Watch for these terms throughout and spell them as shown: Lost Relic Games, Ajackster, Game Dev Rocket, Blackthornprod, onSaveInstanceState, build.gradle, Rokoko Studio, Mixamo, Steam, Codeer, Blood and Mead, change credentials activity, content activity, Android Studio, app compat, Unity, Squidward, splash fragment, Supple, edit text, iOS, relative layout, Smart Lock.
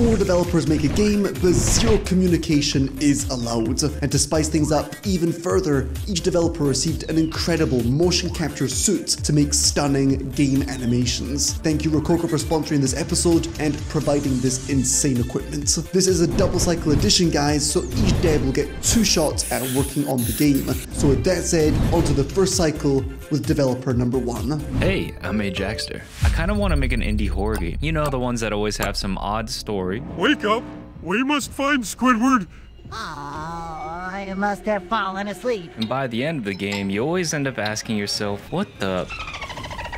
Four developers make a game, but zero communication is allowed. And to spice things up even further, each developer received an incredible motion capture suit to make stunning game animations. Thank you Rokoko for sponsoring this episode and providing this insane equipment. This is a double cycle edition, guys, so each dev will get two shots at working on the game. So with that said, onto the first cycle with developer number one. Hey, I'm Ajackster. I kind of want to make an indie horror game. You know, the ones that always have some odd story. Wake up! We must find Squidward! Oh, I must have fallen asleep. And by the end of the game, you always end up asking yourself, what the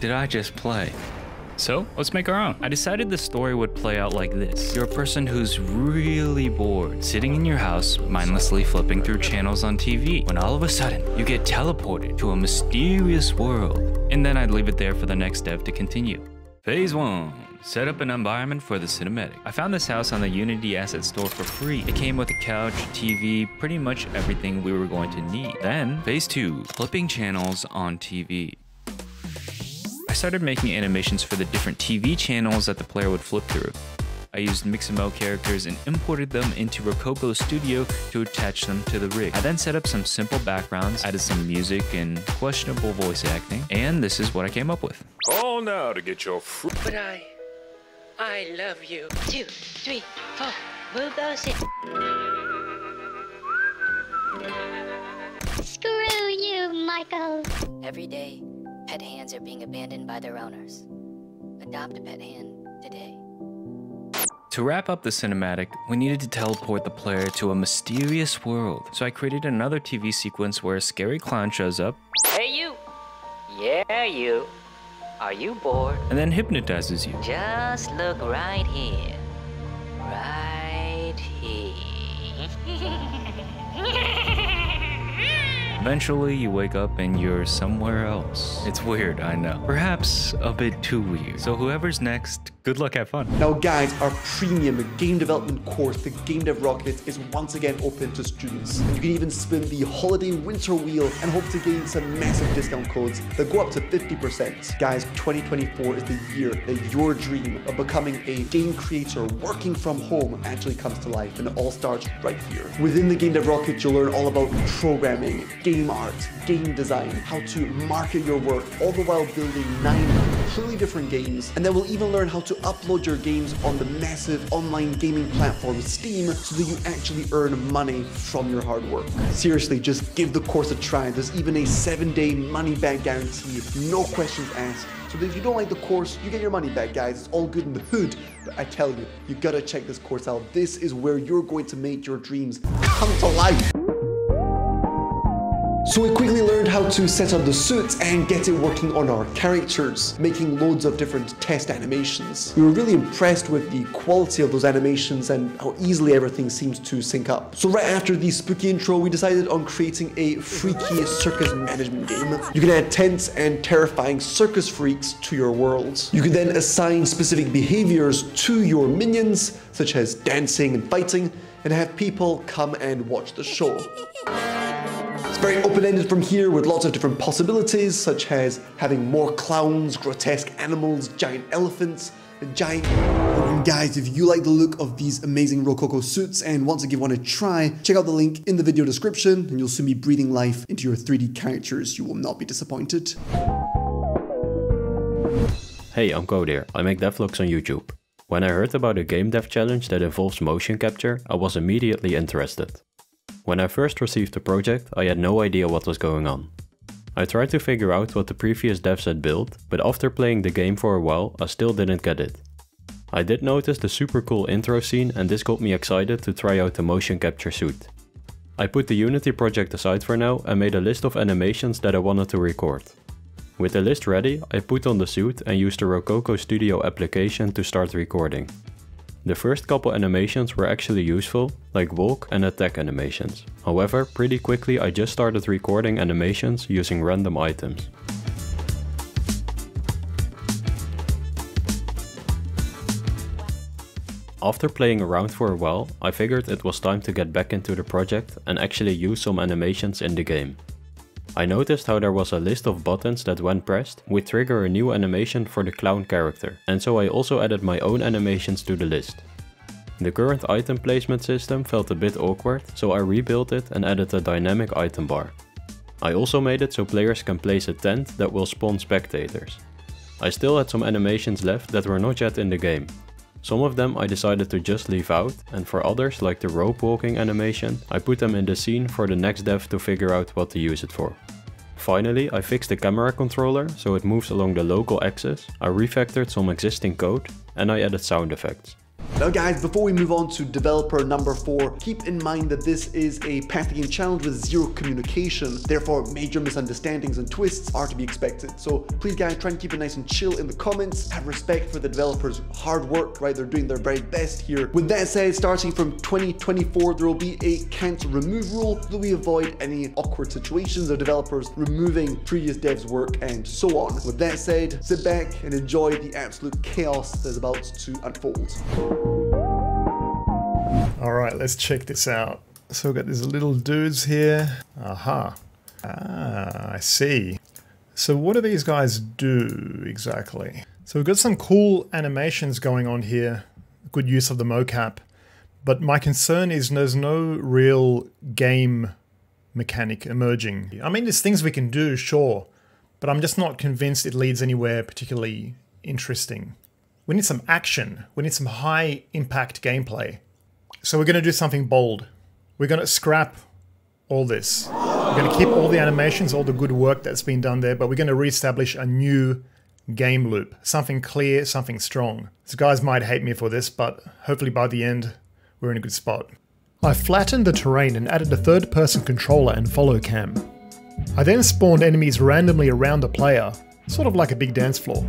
did I just play? So let's make our own. I decided the story would play out like this. You're a person who's really bored, sitting in your house, mindlessly flipping through channels on TV, when all of a sudden you get teleported to a mysterious world. And then I'd leave it there for the next dev to continue. Phase one, set up an environment for the cinematic. I found this house on the Unity asset store for free. It came with a couch, TV, pretty much everything we were going to need. Then phase two, flipping channels on TV. I started making animations for the different TV channels that the player would flip through. I used Mixamo characters and imported them into Rokoko Studio to attach them to the rig. I then set up some simple backgrounds, added some music and questionable voice acting, and this is what I came up with. Call now to get your fruit. But I love you. 2, 3, 4, move those in. Screw you, Michael. Every day, pet hands are being abandoned by their owners. Adopt a pet hand today. To wrap up the cinematic, we needed to teleport the player to a mysterious world. So I created another TV sequence where a scary clown shows up. Hey you! Yeah you! Are you bored? And then hypnotizes you. Just look right here. Right here. Eventually you wake up and you're somewhere else. It's weird, I know. Perhaps a bit too weird. So whoever's next, good luck, have fun. Now guys, our premium game development course, the Game Dev Rocket, is once again open to students. And you can even spin the holiday winter wheel and hope to gain some massive discount codes that go up to 50%. Guys, 2024 is the year that your dream of becoming a game creator working from home actually comes to life, and it all starts right here. Within the Game Dev Rocket, you'll learn all about programming, game art, game design, how to market your work, all the while building 9 completely different games, and then we'll even learn how to upload your games on the massive online gaming platform Steam so that you actually earn money from your hard work. Seriously, just give the course a try. There's even a 7-day money-back guarantee, no questions asked. So that if you don't like the course, you get your money back, guys. It's all good in the hood, but I tell you, you gotta check this course out. This is where you're going to make your dreams come to life. So we quickly learned how to set up the suits and get it working on our characters, making loads of different test animations. We were really impressed with the quality of those animations and how easily everything seems to sync up. So right after the spooky intro, we decided on creating a freaky circus management game. You can add tense and terrifying circus freaks to your worlds. You can then assign specific behaviors to your minions, such as dancing and fighting, and have people come and watch the show. It's very open-ended from here, with lots of different possibilities, such as having more clowns, grotesque animals, giant elephants, and giant... And guys, if you like the look of these amazing Rokoko suits and want to give one a try, check out the link in the video description, and you'll soon be breathing life into your 3D characters. You will not be disappointed. Hey, I'm Codeer. I make devlogs on YouTube. When I heard about a game dev challenge that involves motion capture, I was immediately interested. When I first received the project, I had no idea what was going on. I tried to figure out what the previous devs had built, but after playing the game for a while, I still didn't get it. I did notice the super cool intro scene, and this got me excited to try out the motion capture suit. I put the Unity project aside for now and made a list of animations that I wanted to record. With the list ready, I put on the suit and used the Rokoko Studio application to start recording. The first couple animations were actually useful, like walk and attack animations. However, pretty quickly I just started recording animations using random items. After playing around for a while, I figured it was time to get back into the project and actually use some animations in the game. I noticed how there was a list of buttons that when pressed would trigger a new animation for the clown character, and so I also added my own animations to the list. The current item placement system felt a bit awkward, so I rebuilt it and added a dynamic item bar. I also made it so players can place a tent that will spawn spectators. I still had some animations left that were not yet in the game. Some of them I decided to just leave out, and for others, like the rope walking animation, I put them in the scene for the next dev to figure out what to use it for. Finally, I fixed the camera controller so it moves along the local axis, I refactored some existing code, and I added sound effects. Now guys, before we move on to developer number 4, keep in mind that this is a path game challenge with zero communication, therefore major misunderstandings and twists are to be expected. So please guys, try and keep it nice and chill in the comments, have respect for the developers' hard work, right? They're doing their very best here. With that said, starting from 2024, there will be a can't remove rule, so we avoid any awkward situations of developers removing previous devs' work and so on. With that said, sit back and enjoy the absolute chaos that is about to unfold. All right, let's check this out. So we've got these little dudes here. Aha. Ah, I see. So what do these guys do exactly? So we've got some cool animations going on here. Good use of the mocap. But my concern is there's no real game mechanic emerging. I mean, there's things we can do, sure. But I'm just not convinced it leads anywhere particularly interesting. We need some action. We need some high impact gameplay. So we're going to do something bold. We're going to scrap all this. We're going to keep all the animations, all the good work that's been done there, but we're going to reestablish a new game loop. Something clear, something strong. So guys might hate me for this, but hopefully by the end, we're in a good spot. I flattened the terrain and added a third person controller and follow cam. I then spawned enemies randomly around the player, sort of like a big dance floor.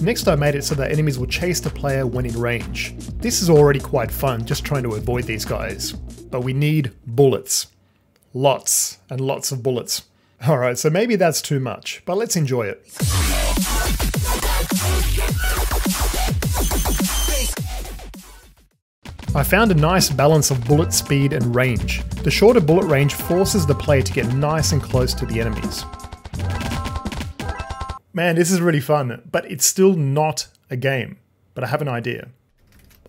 Next, I made it so that enemies will chase the player when in range. This is already quite fun, just trying to avoid these guys. But we need bullets. Lots and lots of bullets. Alright, so maybe that's too much, but let's enjoy it. I found a nice balance of bullet speed and range. The shorter bullet range forces the player to get nice and close to the enemies. Man, this is really fun, but it's still not a game. But I have an idea.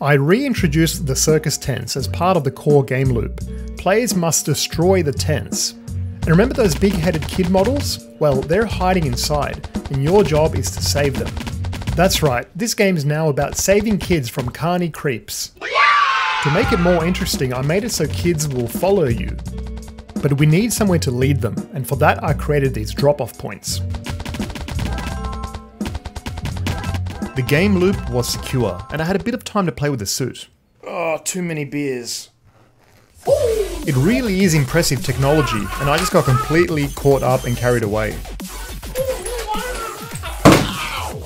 I reintroduced the circus tents as part of the core game loop. Players must destroy the tents. And remember those big-headed kid models? Well, they're hiding inside, and your job is to save them. That's right, this game is now about saving kids from carny creeps. To make it more interesting, I made it so kids will follow you. But we need somewhere to lead them, and for that I created these drop-off points. The game loop was secure, and I had a bit of time to play with the suit. Oh, too many beers. It really is impressive technology, and I just got completely caught up and carried away.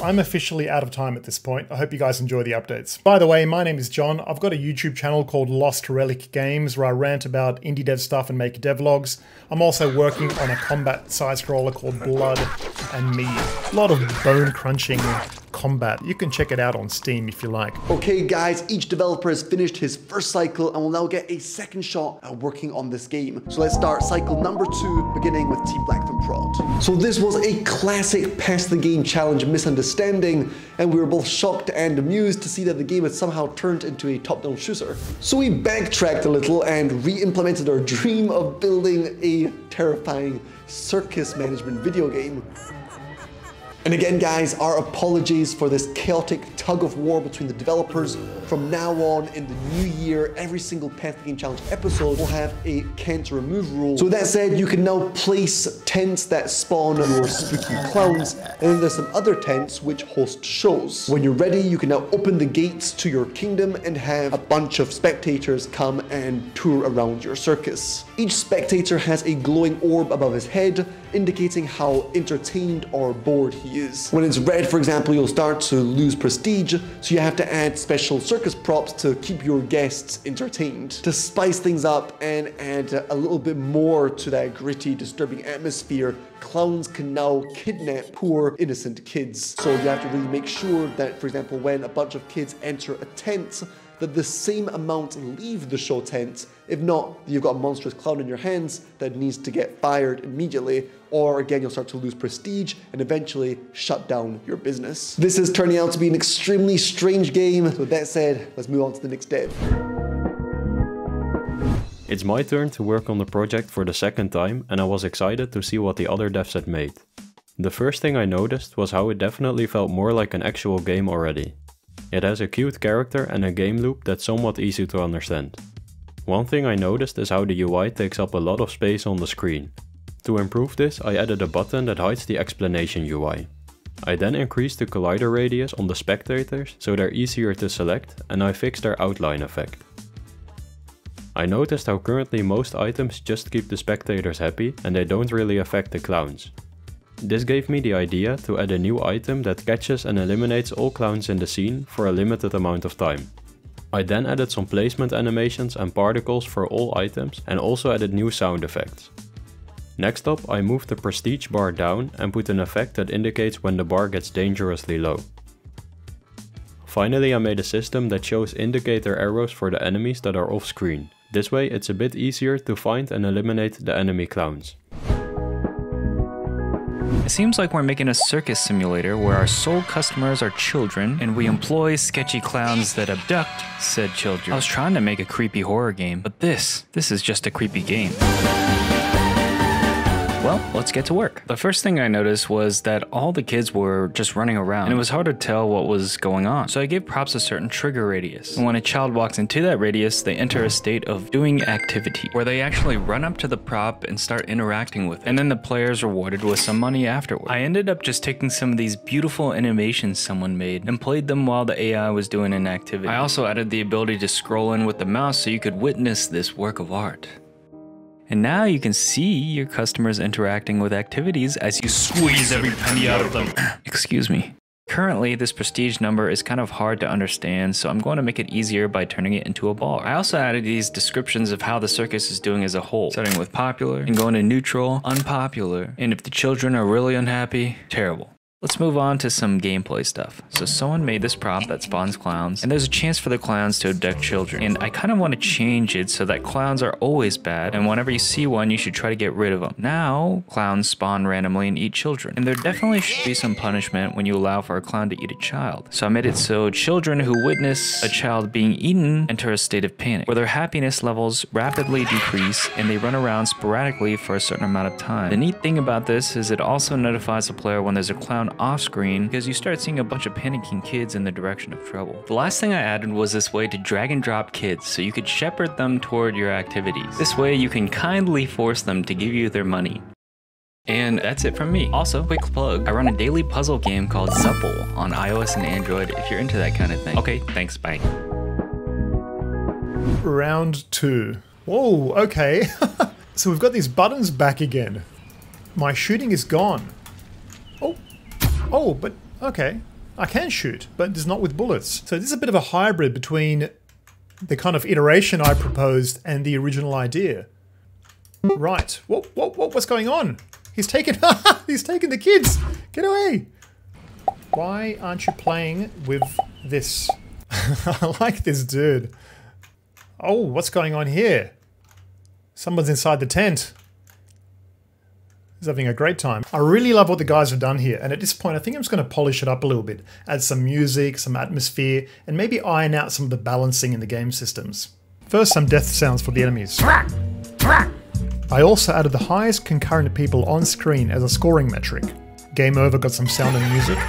I'm officially out of time at this point. I hope you guys enjoy the updates. By the way, my name is John. I've got a YouTube channel called Lost Relic Games where I rant about indie dev stuff and make devlogs. I'm also working on a combat side-scroller called Blood and Mead. A lot of bone-crunching combat. You can check it out on Steam if you like. Okay guys, each developer has finished his first cycle and will now get a second shot at working on this game. So let's start cycle number 2, beginning with Team Blackthornprod. So this was a classic pass the game challenge misunderstanding, and we were both shocked and amused to see that the game had somehow turned into a top-down shooter. So we backtracked a little and re-implemented our dream of building a terrifying circus management video game. And again guys, our apologies for this chaotic tug of war between the developers. From now on in the new year, every single Path Game Challenge episode will have a can't remove rule. So with that said, you can now place tents that spawn your spooky clowns, and then there's some other tents which host shows. When you're ready, you can now open the gates to your kingdom and have a bunch of spectators come and tour around your circus. Each spectator has a glowing orb above his head, indicating how entertained or bored he is. When it's red, for example, you'll start to lose prestige, so you have to add special circus props to keep your guests entertained. To spice things up and add a little bit more to that gritty, disturbing atmosphere, clowns can now kidnap poor innocent kids. So you have to really make sure that, for example, when a bunch of kids enter a tent, that the same amount leave the show tent. If not, you've got a monstrous clown in your hands that needs to get fired immediately, or again, you'll start to lose prestige and eventually shut down your business. This is turning out to be an extremely strange game. With that said, let's move on to the next dev. It's my turn to work on the project for the second time, and I was excited to see what the other devs had made. The first thing I noticed was how it definitely felt more like an actual game already. It has a cute character and a game loop that's somewhat easy to understand. One thing I noticed is how the UI takes up a lot of space on the screen. To improve this, I added a button that hides the explanation UI. I then increased the collider radius on the spectators so they're easier to select, and I fixed their outline effect. I noticed how currently most items just keep the spectators happy and they don't really affect the clowns. This gave me the idea to add a new item that catches and eliminates all clowns in the scene for a limited amount of time. I then added some placement animations and particles for all items and also added new sound effects. Next up, I moved the prestige bar down and put an effect that indicates when the bar gets dangerously low. Finally, I made a system that shows indicator arrows for the enemies that are off screen. This way it's a bit easier to find and eliminate the enemy clowns. It seems like we're making a circus simulator where our sole customers are children and we employ sketchy clowns that abduct said children. I was trying to make a creepy horror game, but this is just a creepy game. Well, let's get to work. The first thing I noticed was that all the kids were just running around and it was hard to tell what was going on. So I gave props a certain trigger radius. And when a child walks into that radius, they enter a state of doing activity where they actually run up to the prop and start interacting with it. And then the player is rewarded with some money afterward. I ended up just taking some of these beautiful animations someone made and played them while the AI was doing an activity. I also added the ability to scroll in with the mouse so you could witness this work of art. And now you can see your customers interacting with activities as you squeeze every penny out of them. Excuse me. Currently, this prestige number is kind of hard to understand, so I'm going to make it easier by turning it into a ball. I also added these descriptions of how the circus is doing as a whole, starting with popular and going to neutral, unpopular, and if the children are really unhappy, terrible. Let's move on to some gameplay stuff. So someone made this prop that spawns clowns, and there's a chance for the clowns to abduct children. And I kind of want to change it so that clowns are always bad, and whenever you see one, you should try to get rid of them. Now, clowns spawn randomly and eat children. And there definitely should be some punishment when you allow for a clown to eat a child. So I made it so children who witness a child being eaten enter a state of panic, where their happiness levels rapidly decrease, and they run around sporadically for a certain amount of time. The neat thing about this is it also notifies the player when there's a clown off screen, because you start seeing a bunch of panicking kids in the direction of trouble. The last thing I added was this way to drag and drop kids so you could shepherd them toward your activities. This way you can kindly force them to give you their money. And that's it from me. Also, quick plug, I run a daily puzzle game called Supple on iOS and Android if you're into that kind of thing. Okay, thanks, bye. Round 2. Whoa, okay. So we've got these buttons back again. My shooting is gone. Oh, but okay, I can shoot, but it's not with bullets. So this is a bit of a hybrid between the kind of iteration I proposed and the original idea. Right, what's going on? He's taken, he's taken the kids, get away. Why aren't you playing with this? I like this dude. Oh, what's going on here? Someone's inside the tent. He's having a great time. I really love what the guys have done here, and at this point I think I'm just going to polish it up a little bit, add some music, some atmosphere, and maybe iron out some of the balancing in the game systems. First, some death sounds for the enemies. I also added the highest concurrent people on screen as a scoring metric. Game Over got some sound and music.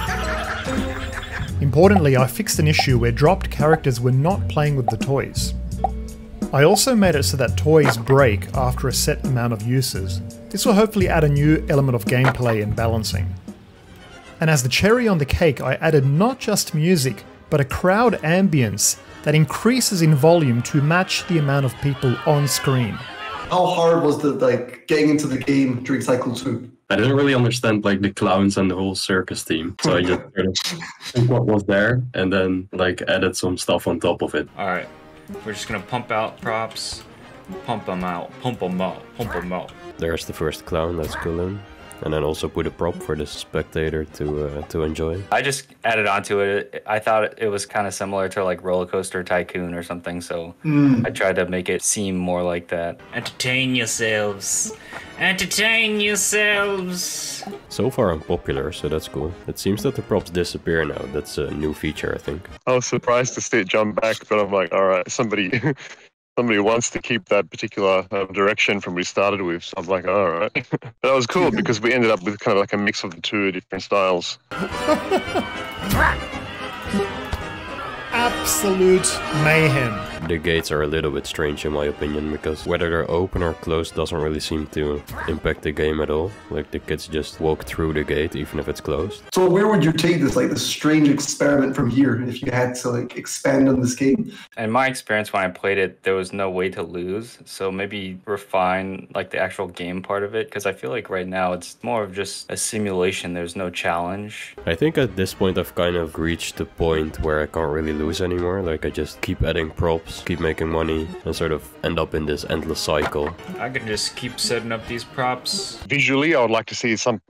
Importantly, I fixed an issue where dropped characters were not playing with the toys. I also made it so that toys break after a set amount of uses. This will hopefully add a new element of gameplay and balancing. And as the cherry on the cake, I added not just music, but a crowd ambience that increases in volume to match the amount of people on screen. How hard was the getting into the game during Cycle 2? I didn't really understand the clowns and the whole circus theme, so I just took what was there and then added some stuff on top of it. All right, we're just gonna pump out props. Pump them out, pump them out, pump them out. There's the first clown, let's kill him. and then also put a prop for the spectator to enjoy. I just added onto it. I thought it was kind of similar to like Roller Coaster Tycoon or something, so I tried to make it seem more like that. Entertain yourselves. Entertain yourselves. So far unpopular, so that's cool. It seems that the props disappear now. That's a new feature, I think. I was surprised to see it jump back, but I'm like, all right, somebody wants to keep that particular direction from we started with, so I was like, all right. That was cool because we ended up with kind of like a mix of the two different styles. Absolute mayhem. The gates are a little bit strange in my opinion, because whether they're open or closed doesn't really seem to impact the game at all. Like the kids just walk through the gate even if it's closed. So where would you take this, like this strange experiment from here, if you had to like expand on this game? In my experience when I played it, there was no way to lose. So maybe refine like the actual game part of it, because I feel like right now it's more of just a simulation. There's no challenge. I think at this point I've kind of reached the point where I can't really lose anymore. Like I just keep adding props, keep making money, and sort of end up in this endless cycle. I can just keep setting up these props. Visually, I would like to see some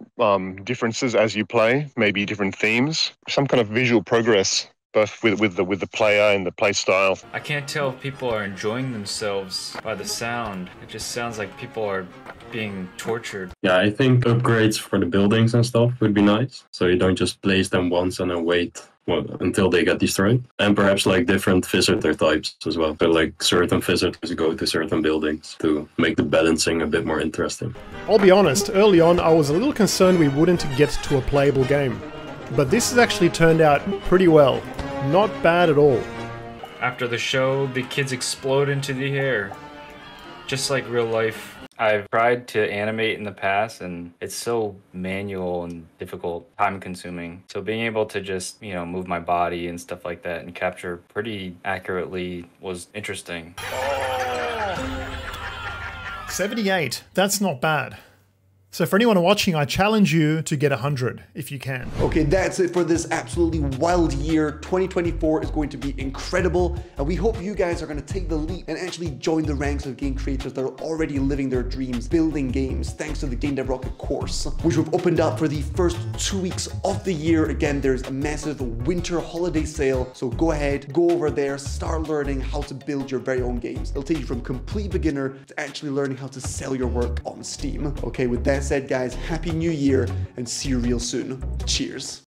differences as you play, maybe different themes, some kind of visual progress, both with the player and the play style. I can't tell if people are enjoying themselves by the sound. It just sounds like people are being tortured. Yeah, I think upgrades for the buildings and stuff would be nice, so you don't just place them once and then wait until they get destroyed. And perhaps like different visitor types as well, so like certain visitors go to certain buildings to make the balancing a bit more interesting. I'll be honest, early on I was a little concerned we wouldn't get to a playable game, but this has actually turned out pretty well. Not bad at all. After the show, the kids explode into the air, just like real life. I've tried to animate in the past and it's so manual and difficult, time consuming. So being able to just, you know, move my body and stuff like that and capture pretty accurately was interesting. 78, that's not bad. So for anyone watching, I challenge you to get 100 if you can. Okay, that's it for this absolutely wild year. 2024 is going to be incredible, and we hope you guys are going to take the leap and actually join the ranks of game creators that are already living their dreams, building games, thanks to the Game Dev Rocket course, which we've opened up for the first 2 weeks of the year. Again, there's a massive winter holiday sale, so go ahead, go over there, start learning how to build your very own games. It'll take you from complete beginner to actually learning how to sell your work on Steam. Okay, with that said, guys, happy new year and see you real soon. Cheers.